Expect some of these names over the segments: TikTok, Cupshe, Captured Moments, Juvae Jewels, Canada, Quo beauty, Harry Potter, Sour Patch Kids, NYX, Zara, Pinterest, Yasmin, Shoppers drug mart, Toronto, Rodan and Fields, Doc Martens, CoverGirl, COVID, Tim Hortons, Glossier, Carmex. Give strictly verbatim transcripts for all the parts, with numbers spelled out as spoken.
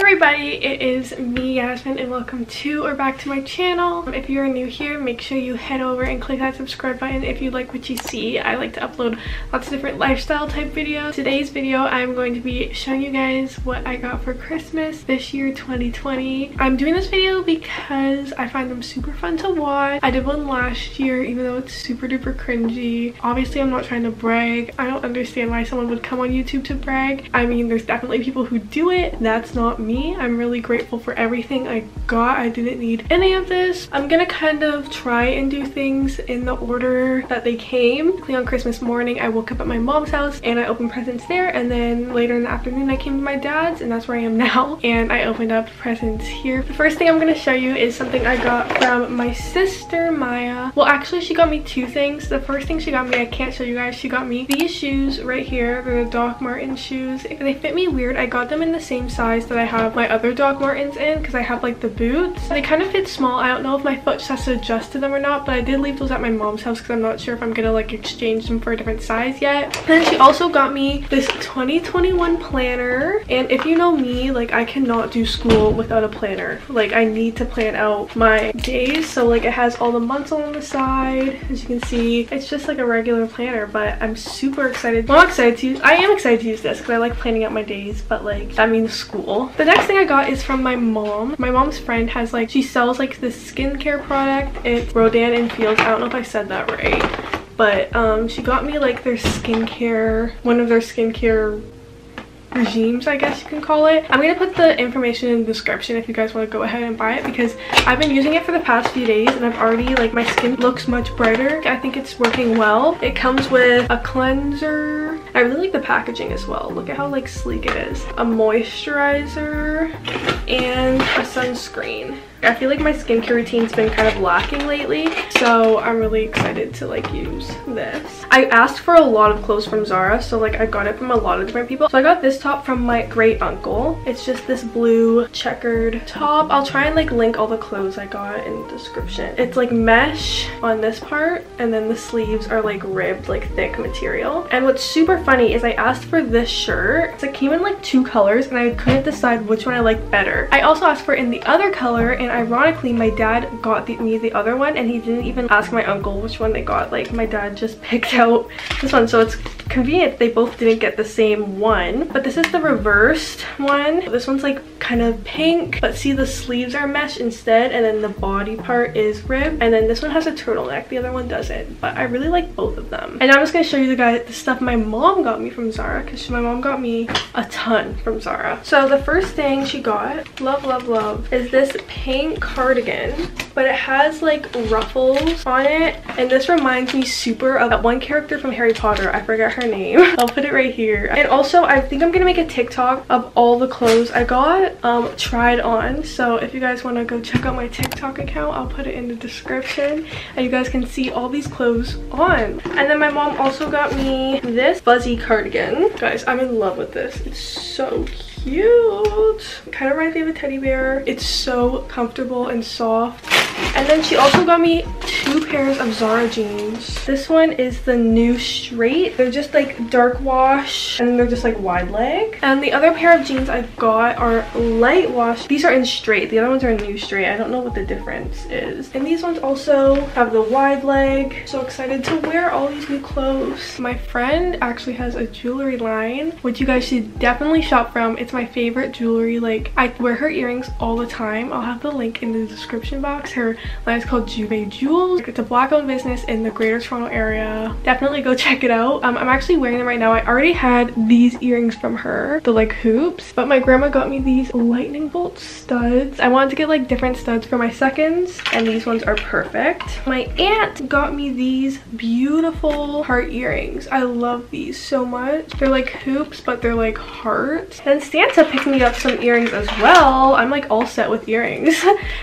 everybody, it is me, Yasmin, and welcome to or back to my channel. If you're new here, make sure you head over and click that subscribe button if you like what you see. I like to upload lots of different lifestyle type videos. Today's video, I'm going to be showing you guys what I got for Christmas this year, twenty twenty. I'm doing this video because I find them super fun to watch. I did one last year, even though it's super duper cringy. Obviously, I'm not trying to brag. I don't understand why someone would come on YouTube to brag. I mean, there's definitely people who do it. That's not me. I'm really grateful for everything I got. I didn't need any of this. I'm gonna kind of try and do things in the order that they came. On Christmas morning, I woke up at my mom's house and I opened presents there, and then later in the afternoon I came to my dad's, and that's where I am now, and I opened up presents here. The first thing I'm gonna show you is something I got from my sister Maya. Well, actually, she got me two things. The first thing she got me, I can't show you guys, she got me these shoes right here. They're the Doc Martens shoes. They fit me weird. I got them in the same size that I have my other Doc Martens in because I have like the boots. They kind of fit small. I don't know if my foot just has to adjust to them or not, but I did leave those at my mom's house because I'm not sure if I'm gonna like exchange them for a different size yet. And then she also got me this twenty twenty-one planner, and if you know me, like I cannot do school without a planner. Like I need to plan out my days, so like it has all the months on the side. As you can see, it's just like a regular planner, but I'm super excited. Well, I'm excited to use I am excited to use this because I like planning out my days, but like that means school. The next thing I got is from my mom. My mom's friend has like, she sells like this skincare product. It's Rodan and Fields. I don't know if I said that right, but um, she got me like their skincare, one of their skincare regimes, I guess you can call it. I'm gonna put the information in the description if you guys want to go ahead and buy it, because I've been using it for the past few days and I've already like, my skin looks much brighter. I think it's working well. It comes with a cleanser. I really like the packaging as well. Look at how like sleek it is. A moisturizer and a sunscreen. I feel like my skincare routine's been kind of lacking lately, so I'm really excited to like use this. I asked for a lot of clothes from Zara, so like I got it from a lot of different people. So I got this top from my great uncle. It's just this blue checkered top. I'll try and like link all the clothes I got in the description. It's like mesh on this part, and then the sleeves are like ribbed, like thick material. And what's super funny is I asked for this shirt. So it came in like two colors and I couldn't decide which one I liked better. I also asked for it in the other color, and ironically my dad got the, me the other one, and he didn't even ask my uncle which one they got. Like my dad just picked out this one, so it's convenient they both didn't get the same one. But this is the reversed one. This one's like kind of pink, but see the sleeves are mesh instead, and then the body part is ribbed, and then this one has a turtleneck, the other one doesn't, but I really like both of them. And I'm just gonna show you the guys the stuff my mom got me from Zara, because my mom got me a ton from Zara. So the first thing she got, love love love, is this pink cardigan, but it has like ruffles on it, and this reminds me super of that one character from Harry Potter. I forget her name. I'll put it right here. And also I think I'm gonna make a TikTok of all the clothes I got um tried on, so if you guys want to go check out my TikTok account, I'll put it in the description and you guys can see all these clothes on. And then my mom also got me this fuzzy cardigan. Guys, I'm in love with this. It's so cute. Cute, kind of reminds me of a teddy bear. It's so comfortable and soft. And then she also got me two pairs of Zara jeans. This one is the new straight. They're just like dark wash, and they're just like wide leg. And the other pair of jeans I've got are light wash. These are in straight, the other ones are in new straight. I don't know what the difference is. And these ones also have the wide leg. So excited to wear all these new clothes. My friend actually has a jewelry line which you guys should definitely shop from. It's my favorite jewelry. Like I wear her earrings all the time. I'll have the link in the description box. Her line is called Juvae Jewels. It's a black owned business in the greater Toronto area. Definitely go check it out. um, I'm actually wearing them right now. I already had these earrings from her, the like hoops, but my grandma got me these lightning bolt studs. I wanted to get like different studs for my seconds, and these ones are perfect. My aunt got me these beautiful heart earrings. I love these so much. They're like hoops, but they're like hearts. And Santa picked me up some earrings as well. I'm like all set with earrings.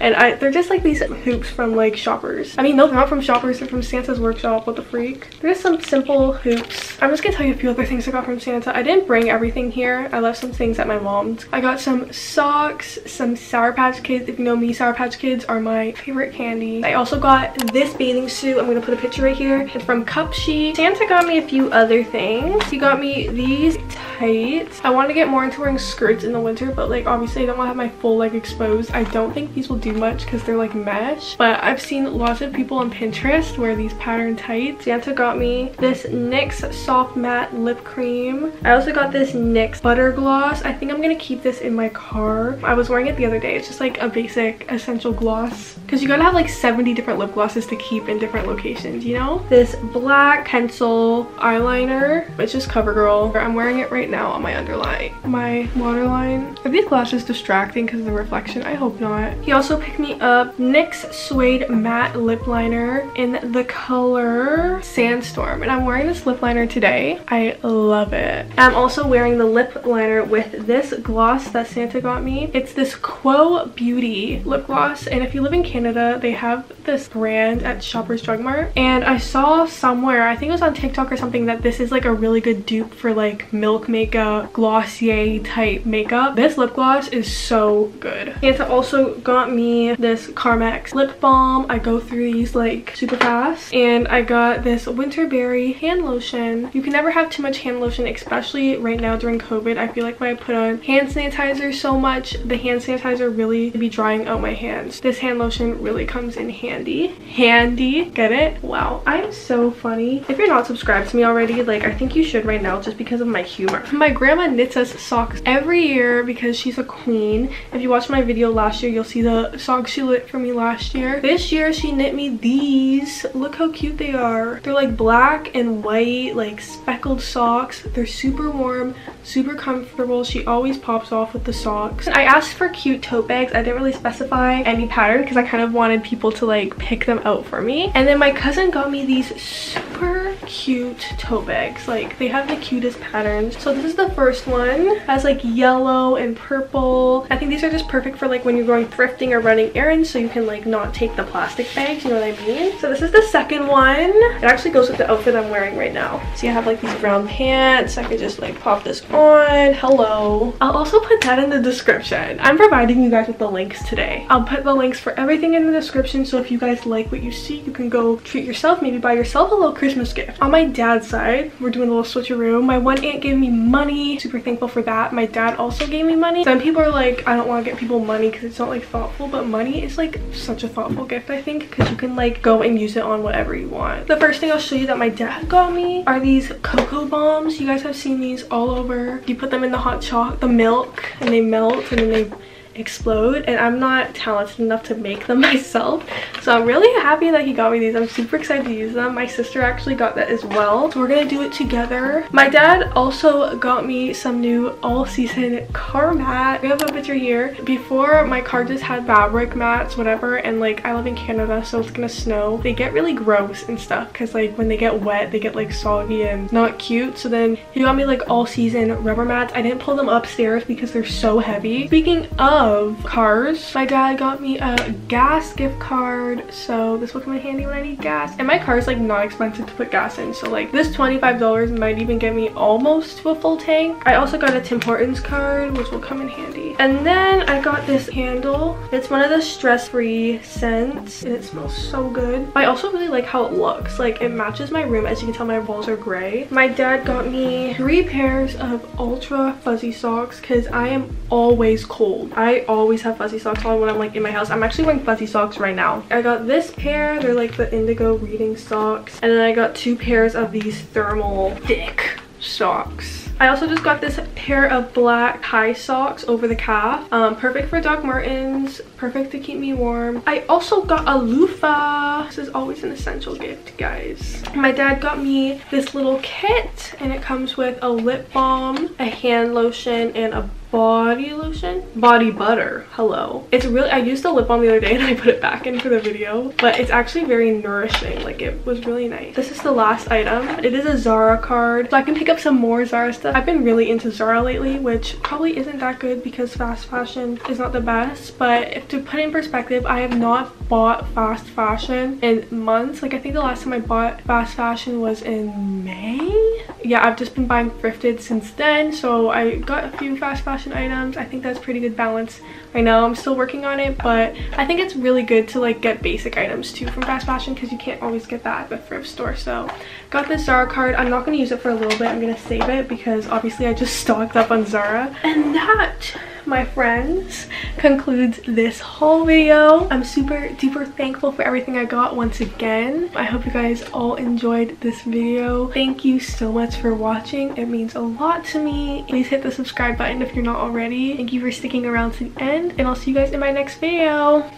And I they're just like these favorite hoops from like Shoppers. I mean, no, they're not from Shoppers, they're from Santa's Workshop. What the freak? There's some simple hoops. I'm just gonna tell you a few other things I got from Santa. I didn't bring everything here. I left some things at my mom's. I got some socks, some Sour Patch Kids. If you know me, Sour Patch Kids are my favorite candy. I also got this bathing suit. I'm gonna put a picture right here. It's from Cupshe. Santa got me a few other things. He got me these tights. I want to get more into wearing skirts in the winter, but like obviously I don't want to have my full leg exposed. I don't think these will do much because they're like mesh, but I've seen lots of people on Pinterest wear these pattern tights. Santa got me this NYX soft matte lip cream. I also got this NYX butter gloss. I think I'm gonna keep this in my car. I was wearing it the other day. It's just like a basic essential gloss because you gotta have like seventy different lip glosses to keep in different locations, you know. This black pencil eyeliner, it's just CoverGirl. I'm wearing it right now on my underline, my waterline. Are these glasses distracting because of the reflection? I hope not. He also picked me up NYX suede matte lip liner in the color Sandstorm, and I'm wearing this lip liner today. I love it. I'm also wearing the lip liner with this gloss that Santa got me. It's this Quo Beauty lip gloss, and if you live in Canada, they have this brand at Shoppers Drug Mart, and I saw somewhere, I think it was on TikTok or something, that this is like a really good dupe for like Milk makeup, Glossier type makeup. This lip gloss is so good. Santa also got me this Carmex lip balm. I go through these like super fast. And I got this Winterberry hand lotion. You can never have too much hand lotion, especially right now during COVID. I feel like when I put on hand sanitizer so much, the hand sanitizer really be drying out my hands. This hand lotion really comes in handy. Handy, get it? Wow, I'm so funny. If you're not subscribed to me already, like I think you should right now just because of my humor. My grandma knits us socks every year because she's a queen. If you watch my video last year, you'll see the socks she knit for me last year. This year she knit me these. Look how cute they are. They're like black and white, like speckled socks. They're super warm, super comfortable. She always pops off with the socks. I asked for cute tote bags. I didn't really specify any pattern because I kind of wanted people to like pick them out for me. And then my cousin got me these super cute tote bags. Like they have the cutest patterns. So this is the first one. It has like yellow and purple. I think these are just perfect for like when you're going thrifting or running errands, so you can like not take the plastic bags, you know what I mean? So this is the second one. It actually goes with the outfit I'm wearing right now. So you have like these brown pants. I could just like pop this on. Hello. I'll also put that in the description. I'm providing you guys with the links today. I'll put the links for everything in the description, so if you guys like what you see, you can go treat yourself, maybe buy yourself a little Christmas gift. On my dad's side, we're doing a little switcheroo. My one aunt gave me money. Super thankful for that. My dad also gave me money. Some people are like, I don't want to get people money because it's not like thoughtful, but money is like such a thoughtful gift, I think, because you can like go and use it on whatever you want. The first thing I'll show you that my dad got me are these cocoa bombs. You guys have seen these all over. You put them in the hot chocolate, the milk, and they melt and then they explode, and I'm not talented enough to make them myself, so I'm really happy that he got me these. I'm super excited to use them. My sister actually got that as well, so we're gonna do it together. My dad also got me some new all-season car mat. We have a picture here. Before, my car just had fabric mats, whatever, and like I live in Canada, so it's gonna snow. They get really gross and stuff because like when they get wet, they get like soggy and not cute. So then he got me like all-season rubber mats. I didn't pull them upstairs because they're so heavy. Speaking of Of cars, my dad got me a gas gift card, so this will come in handy when I need gas. And my car is like not expensive to put gas in, so like this twenty-five dollars might even get me almost to a full tank. I also got a Tim Hortons card, which will come in handy. And then I got this candle. It's one of the stress-free scents, and it smells so good. I also really like how it looks. Like it matches my room. As you can tell, my walls are gray. My dad got me three pairs of ultra fuzzy socks because I am always cold. I I always have fuzzy socks on when I'm like in my house. I'm actually wearing fuzzy socks right now. I got this pair. They're like the indigo reading socks. And then I got two pairs of these thermal thick socks. I also just got this pair of black high socks over the calf. Um, perfect for Doc Martens. Perfect to keep me warm. I also got a loofah. This is always an essential gift, guys. My dad got me this little kit, and it comes with a lip balm, a hand lotion, and a body lotion? Body butter. Hello. It's really, I used the lip balm the other day and I put it back in for the video, but it's actually very nourishing. Like it was really nice. This is the last item. It is a Zara card, so I can pick up some more Zara stuff. I've been really into Zara lately, which probably isn't that good because fast fashion is not the best, but if to put in perspective, I have not bought fast fashion in months. Like I think the last time I bought fast fashion was in May. Yeah, I've just been buying thrifted since then. So I got a few fast fashion items. I think that's pretty good balance. I know I'm still working on it, but I think it's really good to like get basic items too from fast fashion because you can't always get that at the thrift store. So got this Zara card. I'm not going to use it for a little bit. I'm going to save it because obviously I just stocked up on Zara. And that, my friends, concludes this whole video. I'm super duper thankful for everything I got once again. I hope you guys all enjoyed this video. Thank you so much for watching. It means a lot to me. Please hit the subscribe button if you're not already. Thank you for sticking around to the end, and I'll see you guys in my next video.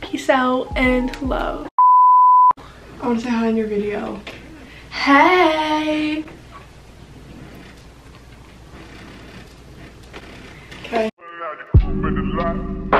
Peace out and love. I want to say hi in your video. Hey! Okay.